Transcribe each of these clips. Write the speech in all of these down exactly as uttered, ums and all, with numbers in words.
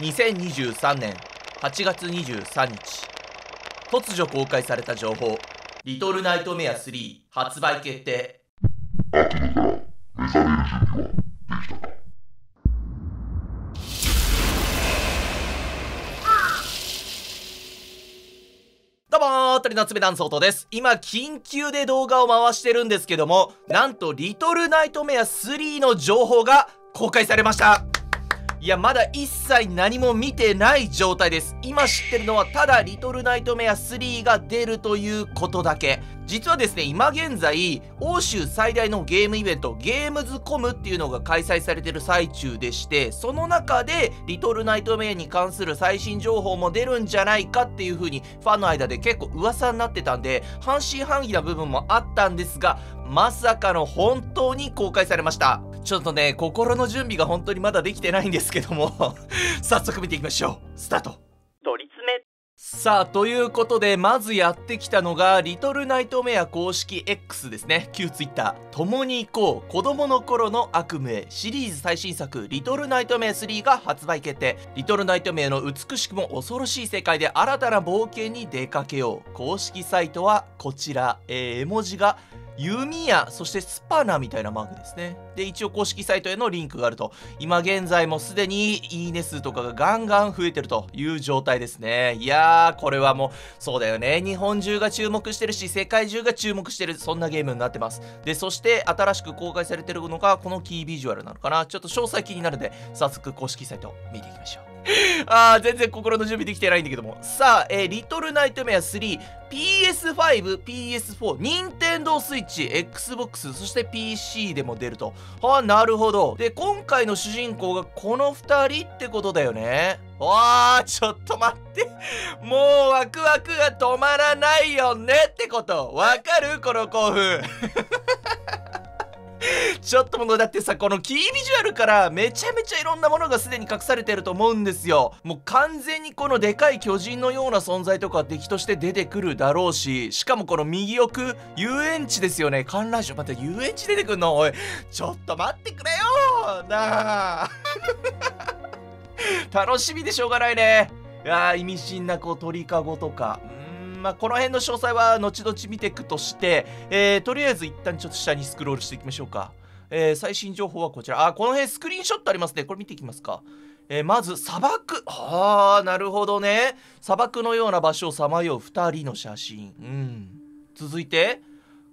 にせんにじゅうさんねんはちがつにじゅうさんにち突如公開された情報、リトルナイトメアスリー発売決定。悪夢から目覚める準備はできたか？どうもー、鳥の爪団相当です。今緊急で動画を回してるんですけども、なんとリトルナイトメアスリーの情報が公開されました。いや、まだ一切何も見てない状態です。今知ってるのはただリトルナイトメアスリーが出るということだけ。実はですね、今現在欧州最大のゲームイベント、ゲームズコムっていうのが開催されてる最中でして、その中でリトルナイトメアに関する最新情報も出るんじゃないかっていう風にファンの間で結構噂になってたんで、半信半疑な部分もあったんですが、まさかの本当に公開されました。ちょっとね、心の準備が本当にまだできてないんですけども早速見ていきましょう。スタート。取り詰め。さあ、ということでまずやってきたのがリトルナイトメア公式 エックス ですね。旧 ツイッター 共に行こう、子供の頃の悪夢へシリーズ最新作リトルナイトメアスリーが発売決定。リトルナイトメアの美しくも恐ろしい世界で新たな冒険に出かけよう。公式サイトはこちら、えー、絵文字が弓矢、そしてスパナみたいなマークですね。で、一応公式サイトへのリンクがあると。今現在もすでにいいね数とかがガンガン増えてるという状態ですね。いやー、これはもうそうだよね。日本中が注目してるし、世界中が注目してる、そんなゲームになってます。で、そして新しく公開されてるのがこのキービジュアルなのかな。ちょっと詳細気になるんで、早速公式サイト見ていきましょう。あー、全然心の準備できてないんだけども。さあ、えー、リトルナイトメアスリー ピーエスファイブ、ピーエスフォー、任天堂スイッチ、エックスボックス、そして ピーシー でも出ると。はあ、なるほど。で、今回の主人公がこのふたりってことだよね。わあ、ちょっと待って、もうワクワクが止まらないよねってこと、わかる？この興奮ちょっともうだってさ、このキービジュアルからめちゃめちゃいろんなものがすでに隠されてると思うんですよ。もう完全にこのでかい巨人のような存在とか敵として出てくるだろうし、しかもこの右奥遊園地ですよね。観覧車、また遊園地出てくんの？おい、ちょっと待ってくれよなあ楽しみでしょうがないね。いやー、意味深なこう鳥かごとか、まあ、この辺の詳細は後々見ていくとして、えー、とりあえず一旦ちょっと下にスクロールしていきましょうか。えー、最新情報はこちら。あ、この辺スクリーンショットありますね。これ見ていきますか。えー、まず砂漠。はあ、なるほどね。砂漠のような場所をさまようふたりの写真。うん。続いて、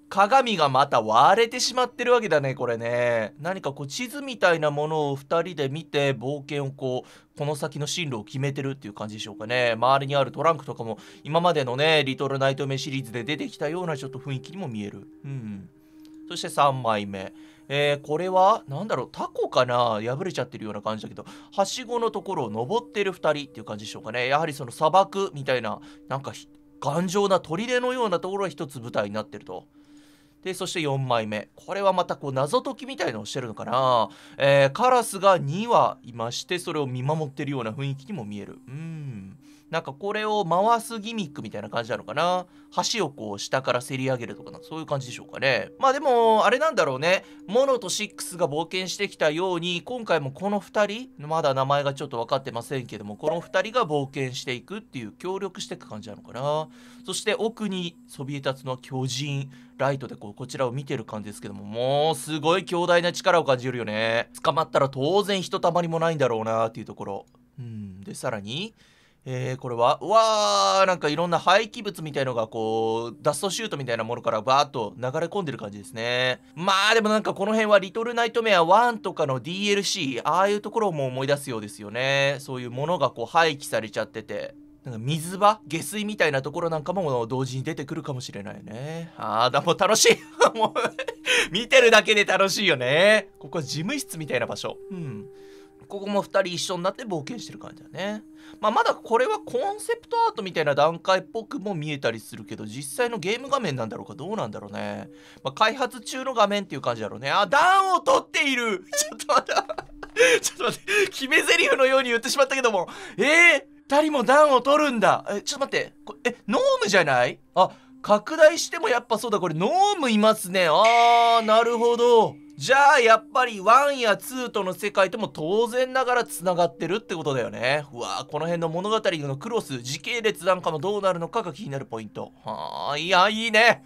鏡がまた割れてしまってるわけだね、これね。何かこう地図みたいなものをふたりで見て冒険をこう、この先の進路を決めてるっていう感じでしょうかね。周りにあるトランクとかも今までのね、リトルナイトメアシリーズで出てきたようなちょっと雰囲気にも見える。うん。そしてさんまいめ。えー、これは何だろう、タコかな。破れちゃってるような感じだけど、はしごのところを登ってるふたりっていう感じでしょうかね。やはりその砂漠みたいな、なんか頑丈な砦のようなところが一つ舞台になってると。で、そしてよんまいめ。これはまたこう謎解きみたいのをしてるのかな。えー、カラスがにわいまして、それを見守ってるような雰囲気にも見える。うん。なんかこれを回すギミックみたいな感じなのかな。橋をこう下からせり上げるとか、そういう感じでしょうかね。まあでも、あれなんだろうね。モノとシックスが冒険してきたように、今回もこのふたり、まだ名前がちょっと分かってませんけども、このふたりが冒険していくっていう、協力していく感じなのかな。そして奥にそびえ立つのは巨人。ライトでこうこちらを見てる感じですけども、もうすごい強大な力を感じるよね。捕まったら当然ひとたまりもないんだろうなっていうところ。うん。で、さらに、えー、これは、うわー、なんかいろんな廃棄物みたいのがこう、ダストシュートみたいなものからバーッと流れ込んでる感じですね。まあでもなんかこの辺はリトルナイトメアワンとかの ディーエルシー、ああいうところも思い出すようですよね。そういうものがこう廃棄されちゃってて。なんか水場、下水みたいなところなんかも同時に出てくるかもしれないね。あーだ、もう楽しいもう見てるだけで楽しいよね。ここは事務室みたいな場所。うん。ここもふたり一緒になって冒険してる感じだね。まあ、まだこれはコンセプトアートみたいな段階っぽくも見えたりするけど、実際のゲーム画面なんだろうか、どうなんだろうね。まあ、開発中の画面っていう感じだろうね。あ、暖を取っているちょっと待ってちょっと待って決め台詞のように言ってしまったけども。えー二人も暖を取るんだ。え、ちょっと待って。これ、え、ノームじゃない？あ、拡大してもやっぱそうだ。これ、ノームいますね。あー、なるほど。じゃあやっぱりワンやツーとの世界とも当然ながらつながってるってことだよね。うわー、この辺の物語のクロス時系列なんかもどうなるのかが気になるポイント。はあ、いやいいね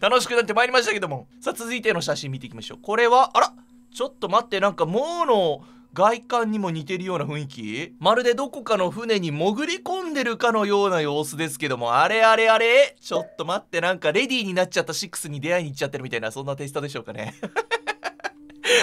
楽しくなってまいりましたけども、さあ続いての写真見ていきましょう。これはあら、ちょっと待って、なんかもうの外観にも似てるような雰囲気、まるでどこかの船に潜り込んでるかのような様子ですけども、あれあれあれ、ちょっと待って、なんかレディーになっちゃったシックスに出会いに行っちゃってるみたいな、そんなテイストでしょうかね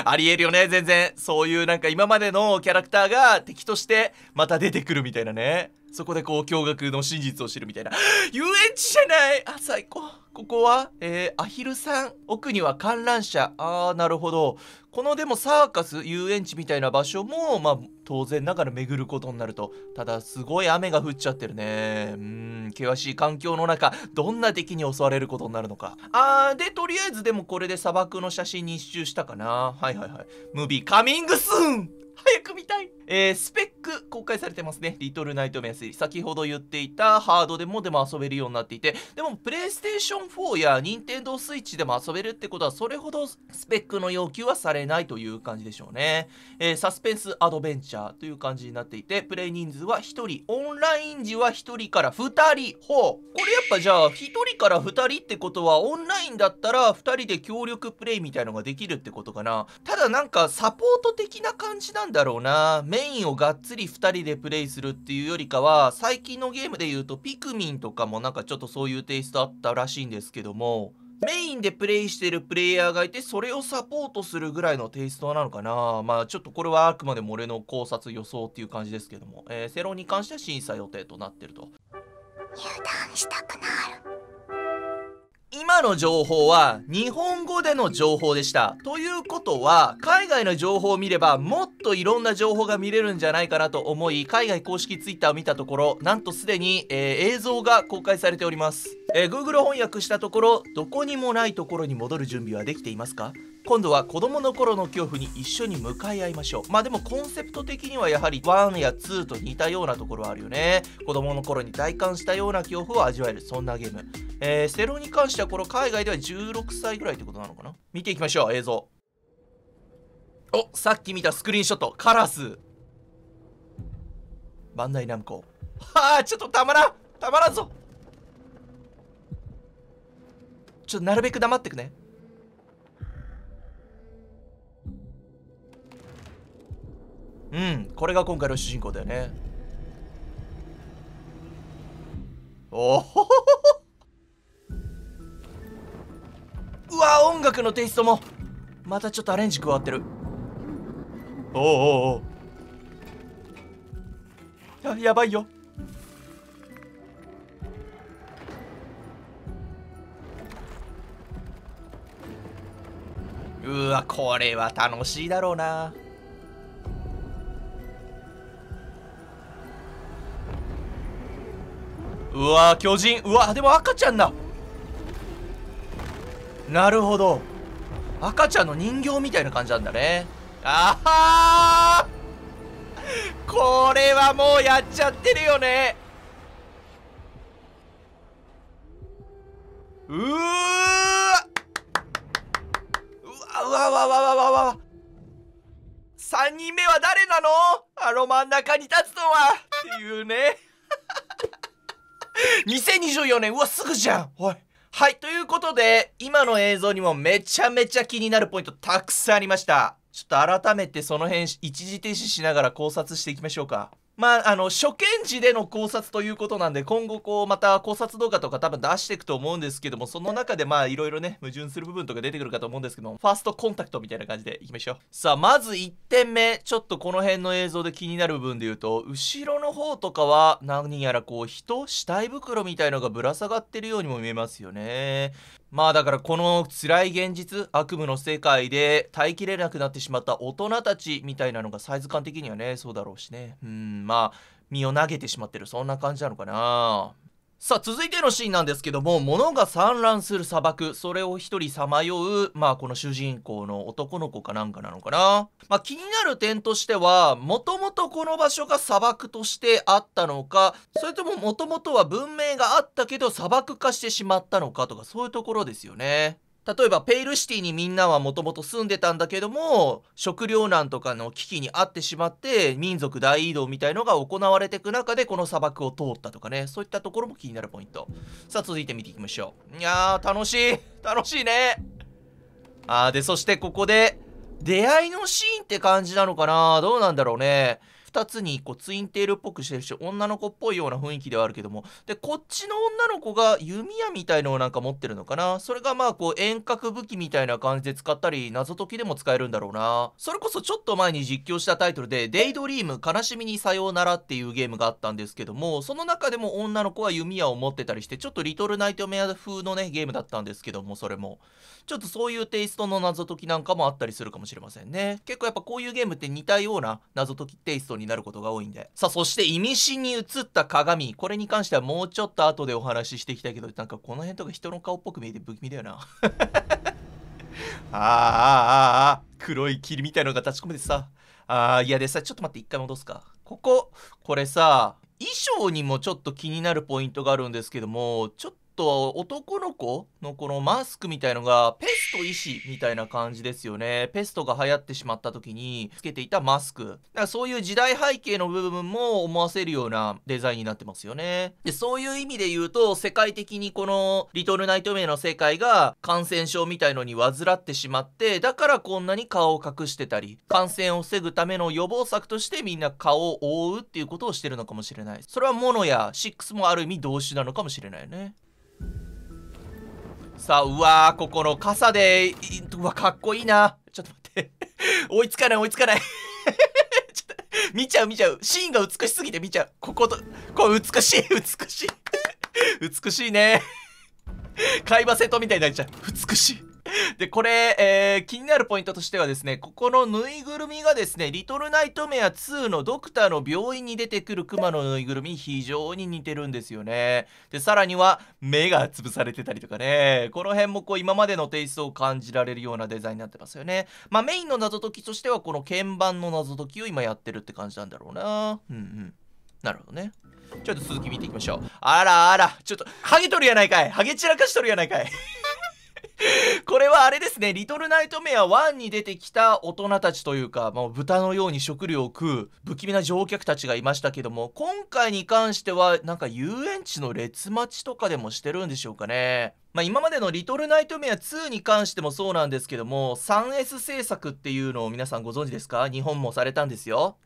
ありえるよね、全然。そういうなんか今までのキャラクターが敵としてまた出てくるみたいなね。そこでこう驚愕の真実を知るみたいな遊園地じゃない、あ最高。ここはえー、アヒルさん、奥には観覧車、あーなるほど。このでもサーカス遊園地みたいな場所もまあ当然ながら巡ることになると。ただすごい雨が降っちゃってるね。うーん、険しい環境の中どんな敵に襲われることになるのか。あーでとりあえずでもこれで砂漠の写真に一周したかな。はいはいはい、ムービーカミングスーン、早く見たい。えー、スペック公開されてますね。リトルナイトメアスリー、先ほど言っていたハードでもでも遊べるようになっていて、でもプレイステーションフォーやニンテンドースイッチでも遊べるってことは、それほどスペックの要求はされないという感じでしょうね。えー、サスペンスアドベンチャーという感じになっていて、プレイ人数はひとり、オンライン時はひとりからふたり。ほう、これやっぱじゃあひとりからふたりってことは、オンラインだったらふたりで協力プレイみたいのができるってことかな。ただなんかサポート的な感じなんだろうな。メインをがっつりふたりでプレイするっていうよりかは、最近のゲームで言うとピクミンとかもなんかちょっとそういうテイストあったらしいんですけども、メインでプレイしてるプレイヤーがいて、それをサポートするぐらいのテイストなのかな。まあちょっとこれはあくまでも俺の考察予想っていう感じですけども、えー、世論に関しては審査予定となってると。油断したくなる。今の情報は日本語での情報でした。ということは、海外の情報を見ればもっといろんな情報が見れるんじゃないかなと思い、海外公式ツイッターを見たところ、なんとすでに、えー、映像が公開されております。えー、Google 翻訳したところ、どこにもないところに戻る準備はできていますか？今度は子供の頃の恐怖に一緒に向かい合いましょう。まあでもコンセプト的にはやはりワンやツーと似たようなところはあるよね。子供の頃に体感したような恐怖を味わえる、そんなゲーム。えー、セロに関してはこれ海外ではじゅうろくさいぐらいってことなのかな。見ていきましょう、映像。お、さっき見たスクリーンショット、カラス。バンダイナムコ。はあ、ちょっとたまらん、たまらんぞ。ちょっとなるべく黙ってくね。うん、これが今回の主人公だよね。おおうわ、音楽のテイストもまたちょっとアレンジ加わってる。おおおお、や、やばいよ。うわ、これは楽しいだろうな。うわー、巨人。うわ、でも赤ちゃんだ。なるほど、赤ちゃんの人形みたいな感じなんだね。あはー、これはもうやっちゃってるよね。うーわうわうわうわうわうわ、さんにんめは誰なの？あの真ん中に立つのはっていうねにせんにじゅうよねん、うわ、すぐじゃん。おい、はい、ということで、今の映像にもめちゃめちゃ気になるポイントたくさんありました。ちょっと改めてその辺一時停止しながら考察していきましょうか。まあ、あの、初見時での考察ということなんで、今後こう、また考察動画とか多分出していくと思うんですけども、その中でまあ、いろいろね、矛盾する部分とか出てくるかと思うんですけども、ファーストコンタクトみたいな感じでいきましょう。さあ、まずいってんめ。ちょっとこの辺の映像で気になる部分で言うと、後ろの方とかは、何やらこう、人、死体袋みたいのがぶら下がってるようにも見えますよね。まあだからこの辛い現実、悪夢の世界で耐えきれなくなってしまった大人たちみたいなのがサイズ感的にはね、そうだろうしね。うん、まあ身を投げてしまってる、そんな感じなのかな。さあ続いてのシーンなんですけども、物が散乱する砂漠、それを一人さまよう、まあこの主人公の男の子かなんかなのかな。まあ気になる点としては、もともとこの場所が砂漠としてあったのか、それとももともとは文明があったけど砂漠化してしまったのかとか、そういうところですよね。例えばペイルシティにみんなはもともと住んでたんだけども、食糧難とかの危機にあってしまって民族大移動みたいのが行われていく中でこの砂漠を通ったとかね、そういったところも気になるポイント。さあ続いて見ていきましょう。いやー楽しい楽しいね。あーでそしてここで出会いのシーンって感じなのかな、どうなんだろうね。ふたつにこうツインテールっぽくしてるし、女の子っぽいような雰囲気ではあるけども、でこっちの女の子が弓矢みたいのをなんか持ってるのかな。それがまあこう遠隔武器みたいな感じで使ったり謎解きでも使えるんだろうな。それこそちょっと前に実況したタイトルで「デイドリーム悲しみにさようなら」っていうゲームがあったんですけども、その中でも女の子は弓矢を持ってたりして、ちょっとリトルナイトメア風のねゲームだったんですけども、それもちょっとそういうテイストの謎解きなんかもあったりするかもしれませんね。結構やっぱこういうゲームって似たような謎解きテイストになることが多いんで。さあそして意味深に映った鏡、これに関してはもうちょっと後でお話ししていきたいけど、なんかこの辺とか人の顔っぽく見えて不気味だよなあーあーああ黒い霧みたいのが立ち込めてさあーいやでさ、ちょっと待って、一回戻すか。こここれさ衣装にもちょっと気になるポイントがあるんですけども、ちょっと男の子のこのマスクみたいのがペスト医師みたいな感じですよね。ペストが流行ってしまった時につけていたマスク、だからそういう時代背景の部分も思わせるようなデザインになってますよね。でそういう意味で言うと、世界的にこのリトルナイトメアの世界が感染症みたいのに患ってしまって、だからこんなに顔を隠してたり、感染を防ぐための予防策としてみんな顔を覆うっていうことをしてるのかもしれない。それはモノやシックスもある意味同種なのかもしれないよね。さあうわーここの傘でうわかっこいいな。ちょっと待って追いつかない追いつかないちょっと見ちゃう見ちゃう、シーンが美しすぎて見ちゃう。こことこれ美しい美しい美しいね海馬瀬戸みたいになっちゃう、美しい。でこれ、えー、気になるポイントとしてはですね、ここのぬいぐるみがですね、リトルナイトメアツーのドクターの病院に出てくるクマのぬいぐるみに非常に似てるんですよね。でさらには目が潰されてたりとかね、この辺もこう今までのテイストを感じられるようなデザインになってますよね。まあメインの謎解きとしてはこの鍵盤の謎解きを今やってるって感じなんだろうな。うんうんなるほどね。ちょっと続き見ていきましょう。あらあらちょっとハゲとるやないかい、ハゲ散らかしとるやないかいこれはあれですね、リトルナイトメアワンに出てきた大人たちというか、もう豚のように食料を食う不気味な乗客たちがいましたけども、今回に関してはなんか遊園地の列待ちとかでもしてるんでしょうかね。まあ今までのリトルナイトメアツーに関してもそうなんですけども、 スリーエス 制作っていうのを皆さんご存知ですか？日本もされたんですよ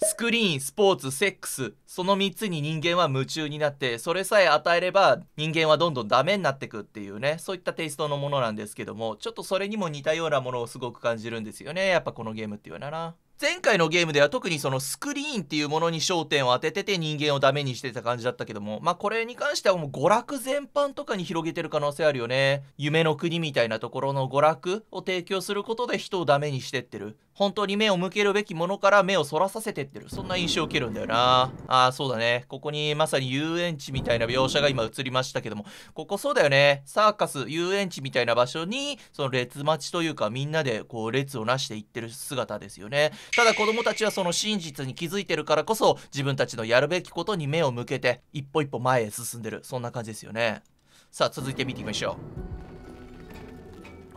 スクリーン、スポーツ、セックス、そのみっつに人間は夢中になって、それさえ与えれば人間はどんどんダメになってくっていうね、そういったテイストのものなんですけども、ちょっとそれにも似たようなものをすごく感じるんですよね、やっぱこのゲームっていうのはな。前回のゲームでは特にそのスクリーンっていうものに焦点を当ててて人間をダメにしてた感じだったけども、まあこれに関してはもう娯楽全般とかに広げてる可能性あるよね。夢の国みたいなところの娯楽を提供することで人をダメにしてってる、本当に目を向けるべきものから目をそらさせてってる、そんな印象を受けるんだよな。あーそうだね、ここにまさに遊園地みたいな描写が今映りましたけども、ここそうだよね、サーカス遊園地みたいな場所にその列待ちというかみんなでこう列をなしていってる姿ですよね。ただ子供たちはその真実に気づいてるからこそ自分たちのやるべきことに目を向けて一歩一歩前へ進んでる、そんな感じですよね。さあ続いて見てみましょ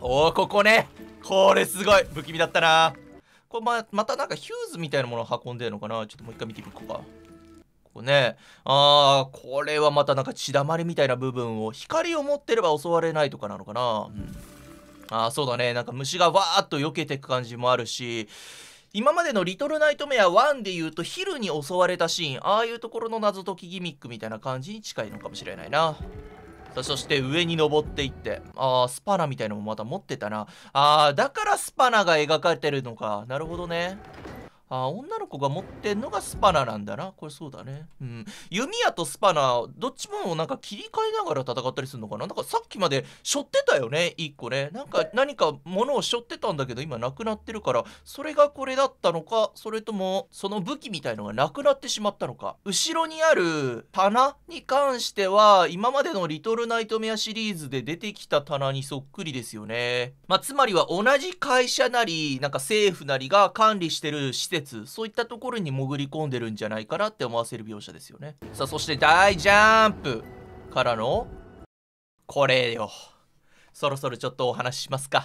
う。おおここね、これすごい不気味だったな。これ ま, またなんかヒューズみたいなものを運んでるのかな。ちょっともう一回見てみようか。ここね、あーこれはまたなんか血だまりみたいな部分を、光を持ってれば襲われないとかなのかな、うん、あーそうだね、なんか虫がわーっと避けていく感じもあるし、今までのリトルナイトメアワンでいうと昼に襲われたシーン、ああいうところの謎解きギミックみたいな感じに近いのかもしれないな。さあそして上に登っていって、ああスパナみたいのもまた持ってたな。あーだからスパナが描かれてるのか、なるほどね。あー女の子が持ってんのがスパナなんだな、これそうだね。うん弓矢とスパナどっちもなんか切り替えながら戦ったりするのかな。なんかさっきまで背負ってたよねいっこね、なんか何か物を背負ってたんだけど今なくなってるから、それがこれだったのか、それともその武器みたいのがなくなってしまったのか。後ろにある棚に関しては今までのリトルナイトメアシリーズで出てきた棚にそっくりですよね。まあつまりは同じ会社なりなんか政府なりが管理してる施設、そういったところに潜り込んでるんじゃないかなって思わせる描写ですよね。さあそして大ジャンプからのこれよ、そろそろちょっとお話ししますか。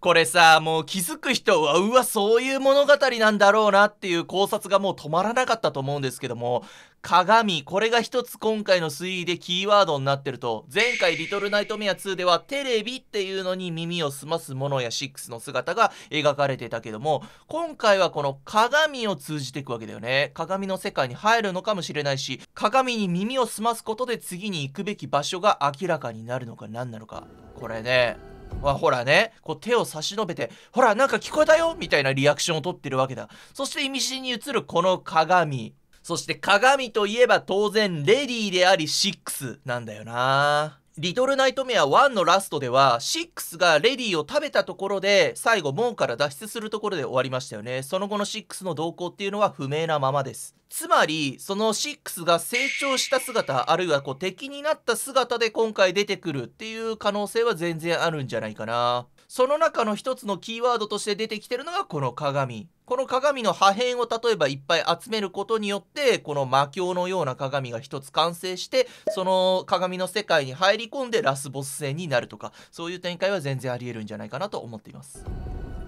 これさ、もう気づく人は、うわ、そういう物語なんだろうなっていう考察がもう止まらなかったと思うんですけども、鏡、これが一つ今回の推移でキーワードになってると。前回リトルナイトメアツーではテレビっていうのに耳を澄ますものやろくの姿が描かれてたけども、今回はこの鏡を通じていくわけだよね。鏡の世界に入るのかもしれないし、鏡に耳を澄ますことで次に行くべき場所が明らかになるのか何なのか。これね、あ、ほらね、こう手を差し伸べて、ほらなんか聞こえたよみたいなリアクションをとってるわけだ。そして意味深に映るこの鏡。そして鏡といえば当然レディでありろくなんだよな。リトルナイトメアワンのラストではろくがレディを食べたところで最後門から脱出するところで終わりましたよね。その後のろくの動向っていうのは不明なままです。つまりそのろくが成長した姿、あるいはこう敵になった姿で今回出てくるっていう可能性は全然あるんじゃないかな。その中の一つのキーワードとして出てきてるのがこの鏡。この鏡の破片を例えばいっぱい集めることによってこの魔鏡のような鏡が一つ完成して、その鏡の世界に入り込んでラスボス戦になるとか、そういう展開は全然ありえるんじゃないかなと思っています。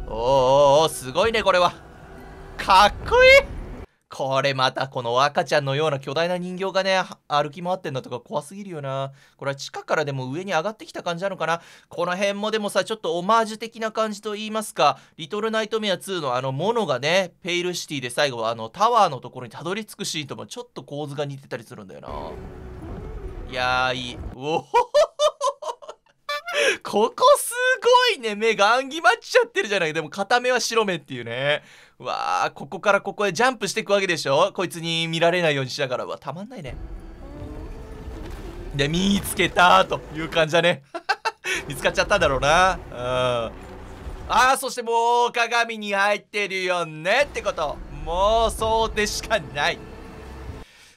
おーおー、すごいね。これはかっこいい。これまたこの赤ちゃんのような巨大な人形がね歩き回ってんだとか怖すぎるよな。これは地下からでも上に上がってきた感じなのかな。この辺もでもさ、ちょっとオマージュ的な感じと言いますか、リトルナイトメアツーのあのモノがねペイルシティで最後はあのタワーのところにたどり着くシーンともちょっと構図が似てたりするんだよな。いやー、いい。おほほほほ。ここすごいね。目があんぎまっちゃってるじゃない。でも片目は白目っていうね。うわー、ここからここへジャンプしていくわけでしょ。こいつに見られないようにしながらはたまんないね。で、見つけたーという感じだね。見つかっちゃったんだろうな。うん。ああ、そしてもう鏡に入ってるよねってこと、もうそうでしかない。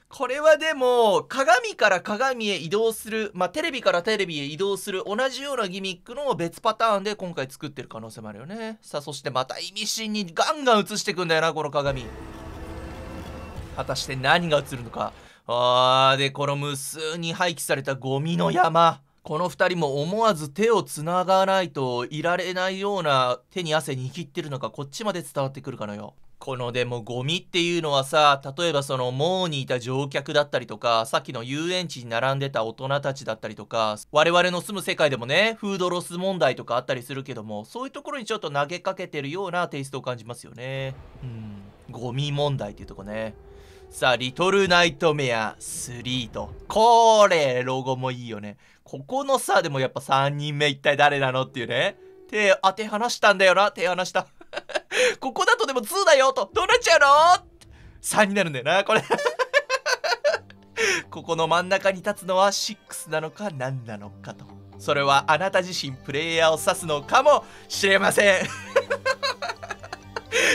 これはでも鏡から鏡へ移動する、まあ、テレビからテレビへ移動する同じようなギミックの別パターンで今回作ってる可能性もあるよね。さあ、そしてまた意味深にガンガン映してくんだよな、この鏡。果たして何が映るのか。あー、でこの無数に廃棄されたゴミの山。このふたりも思わず手をつながないといられないような手に汗握ってるのがこっちまで伝わってくるかのよ。このでもゴミっていうのはさ、例えばその網にいた乗客だったりとか、さっきの遊園地に並んでた大人たちだったりとか、我々の住む世界でもねフードロス問題とかあったりするけども、そういうところにちょっと投げかけてるようなテイストを感じますよね。うん、ゴミ問題っていうとこね。さあ、リトルナイトメアスリーと、これロゴもいいよね。ここのさ、でもやっぱさんにんめ一体誰なのっていうね。手当て離したんだよな。手離したここだとでもにだよと、どうなっちゃうのさんになるんだよなこれここの真ん中に立つのはろくなのか何なのかと、それはあなた自身プレイヤーを指すのかもしれません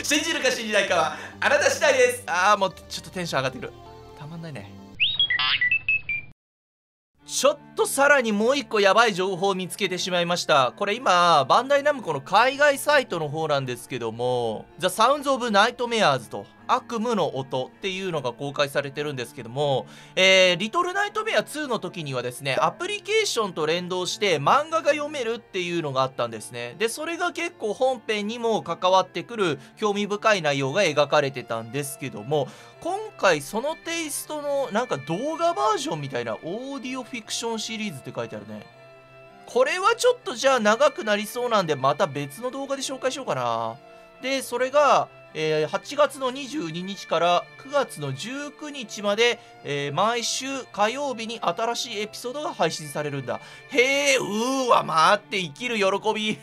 信じるか信じないかはあなた次第です。ああ、もうちょっとテンション上がってくる。たまんないね。ちょっとさらにもう一個やばい情報を見つけてしまいました。これ今、バンダイナムコの海外サイトの方なんですけども、The Sounds of Nightmares と、悪夢の音っていうのが公開されてるんですけども、えー、リトルナイトメアツーの時にはですね、アプリケーションと連動して漫画が読めるっていうのがあったんですね。で、それが結構本編にも関わってくる興味深い内容が描かれてたんですけども、今回そのテイストのなんか動画バージョンみたいなオーディオフィクションシリーズって書いてあるね。これはちょっとじゃあ長くなりそうなんで、また別の動画で紹介しようかな。で、それが、えー、はちがつのにじゅうににちからくがつのじゅうくにちまで、えー、毎週火曜日に新しいエピソードが配信されるんだ。へえ、うーわ、待って、生きる喜び。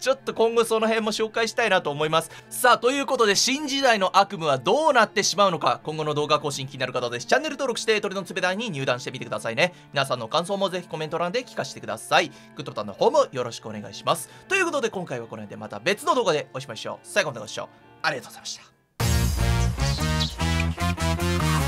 ちょっと今後その辺も紹介したいなと思います。さあ、ということで、新時代の悪夢はどうなってしまうのか、今後の動画更新気になる方です。チャンネル登録して、鳥のつべ団に入団してみてくださいね。皆さんの感想もぜひコメント欄で聞かせてください。グッドボタンの方もよろしくお願いします。ということで、今回はこの辺でまた別の動画でお会いしましょう。最後までご視聴ありがとうございました。